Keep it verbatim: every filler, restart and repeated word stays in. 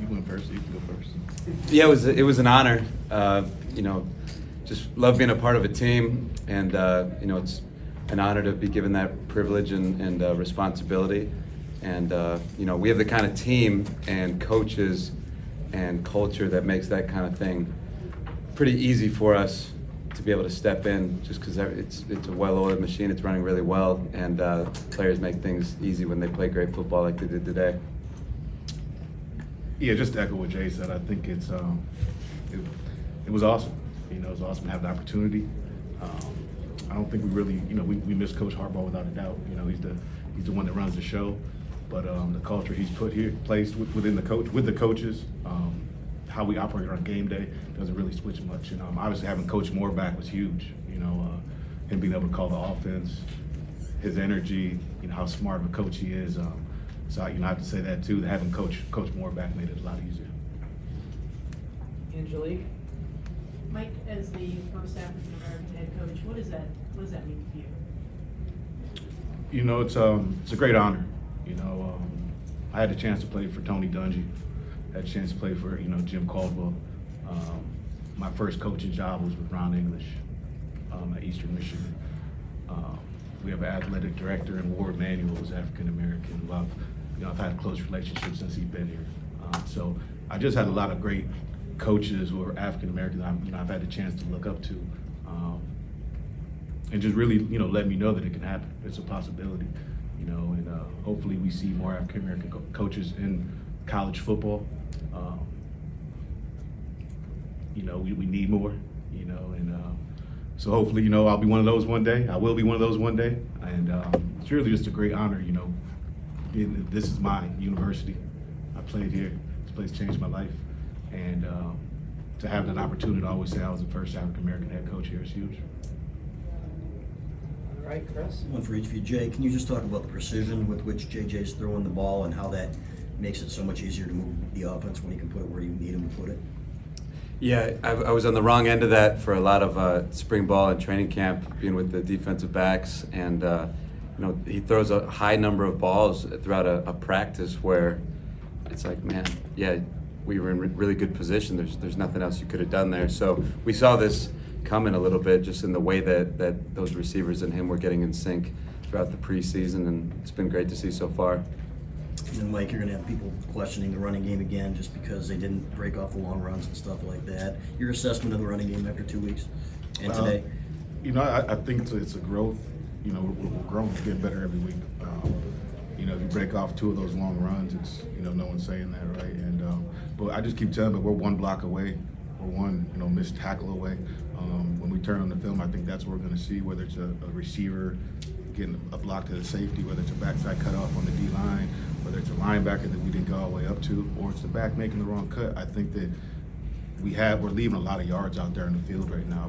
You went first, you can go first. Yeah, it was, it was an honor. Uh, you know, just love being a part of a team, and uh, you know, it's an honor to be given that privilege and, and uh, responsibility. And uh, you know, we have the kind of team and coaches and culture that makes that kind of thing pretty easy for us to be able to step in, just because it's it's a well-oiled machine, it's running really well, and uh, players make things easy when they play great football like they did today. Yeah, just to echo what Jay said, I think it's um, it, it was awesome. You know, it was awesome to have the opportunity. Um, I don't think we really, you know, we, we miss Coach Harbaugh without a doubt. You know, he's the he's the one that runs the show, but um, the culture he's put here, placed within the coach, with the coaches, um, how we operate on game day doesn't really switch much. And um, obviously having Coach Moore back was huge. You know, uh, him being able to call the offense, his energy, you know, how smart of a coach he is. Um, So, you know, I have to say that too. That having Coach Coach Moore back made it a lot easier. Angelique, Mike, as the first African American head coach, what is that? What does that mean to you? You know, it's um, it's a great honor. You know, um, I had the chance to play for Tony Dungy, had a chance to play for you know Jim Caldwell. Um, my first coaching job was with Ron English um, at Eastern Michigan. Um, we have an athletic director, and Ward Manuel was African American. Love. You know, I've had a close relationship since he's been here. Um, so I just had a lot of great coaches who are African Americans. You know, I've had the chance to look up to, um, and just really, you know, let me know that it can happen. It's a possibility, you know. And uh, hopefully, we see more African American co coaches in college football. Um, you know, we, we need more. You know, and uh, so hopefully, you know, I'll be one of those one day. I will be one of those one day. And um, it's really just a great honor, you know. This is my university. I played here. This place changed my life. And um, to have that opportunity to always say I was the first African American head coach here is huge. All right, Chris. One for each of you. Jay, can you just talk about the precision with which J J's throwing the ball and how that makes it so much easier to move the offense when you can put it where you need him to put it? Yeah, I, I was on the wrong end of that for a lot of uh, spring ball and training camp, being with the defensive backs, and uh, you know, he throws a high number of balls throughout a, a practice where it's like, man, yeah, we were in re really good position. There's there's nothing else you could have done there. So we saw this coming a little bit, just in the way that, that those receivers and him were getting in sync throughout the preseason, and it's been great to see so far. And Mike, you're going to have people questioning the running game again just because they didn't break off the long runs and stuff like that. Your assessment of the running game after two weeks and well, today? You know, I, I think it's a, it's a growth. You know, we're, we're growing, we're getting better every week. Um, you know, if you break off two of those long runs, it's, you know, no one's saying that, right? And um, but I just keep telling them, we're one block away, we're one, you know, missed tackle away. Um, when we turn on the film, I think that's what we're going to see, whether it's a, a receiver getting a block to the safety, whether it's a backside cutoff on the D line, whether it's a linebacker that we didn't go all the way up to, or it's the back making the wrong cut. I think that we have, we're leaving a lot of yards out there in the field right now.